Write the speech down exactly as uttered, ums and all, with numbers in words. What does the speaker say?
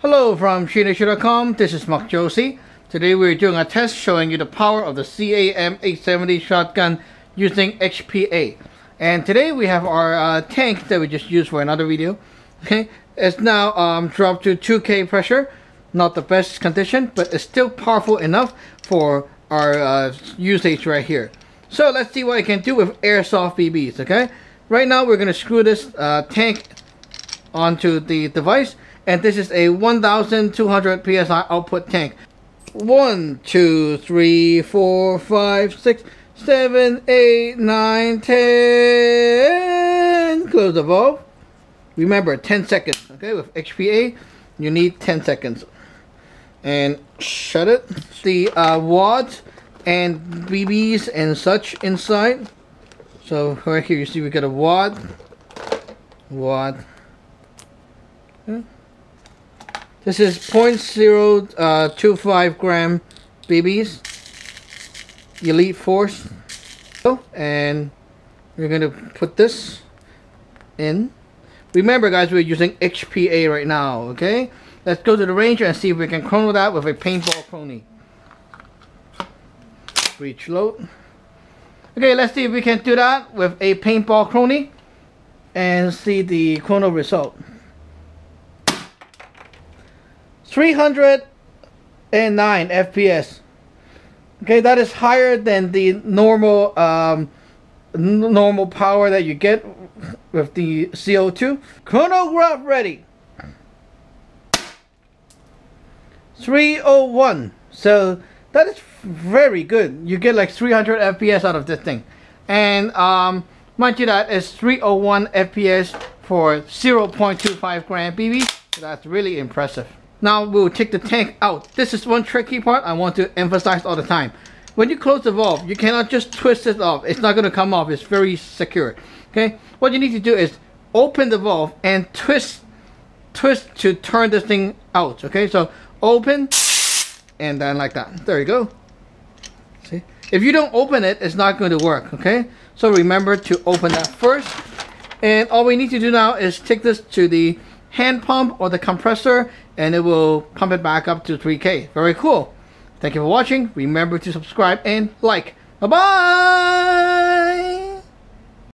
Hello from Shinershu dot com, this is Mark Josie. Today we're doing a test showing you the power of the C A M eight seventy shotgun using H P A. And today we have our uh, tank that we just used for another video. Okay, it's now um, dropped to two K pressure. Not the best condition, but it's still powerful enough for our uh, usage right here. So let's see what I can do with airsoft B Bs, okay? Right now we're going to screw this uh, tank onto the device. And this is a one thousand two hundred P S I output tank. one, two, three, four, five, six, seven, eight, nine, ten. Close the valve. Remember, ten seconds. Okay, with H P A, you need ten seconds. And shut it. The uh, wads and B Bs and such inside. So right here, you see we got a wad. Wad. Okay. This is zero point zero two five gram B Bs, Elite Force, and we're going to put this in. Remember guys, we're using H P A right now, okay? Let's go to the range and see if we can chrono that with a paintball Chrony. Reach load. Okay, let's see if we can do that with a paintball Chrony and see the chrono result. three hundred nine F P S. Okay, that is higher than the normal um, normal power that you get with the C O two. Chronograph ready. three oh one. So that is very good. You get like three hundred F P S out of this thing. And um, mind you, that is three oh one F P S for zero point two five gram B B. So that's really impressive. Now we'll take the tank out. This is one tricky part I want to emphasize all the time. When you close the valve, you cannot just twist it off. It's not going to come off. It's very secure. Okay? What you need to do is open the valve and twist twist to turn this thing out. Okay? So open and then like that. There you go. See? If you don't open it, it's not going to work. Okay? So remember to open that first. And all we need to do now is take this to the hand pump or the compressor, and it will pump it back up to three K. Very cool. Thank you for watching. Remember to subscribe and like. Bye bye.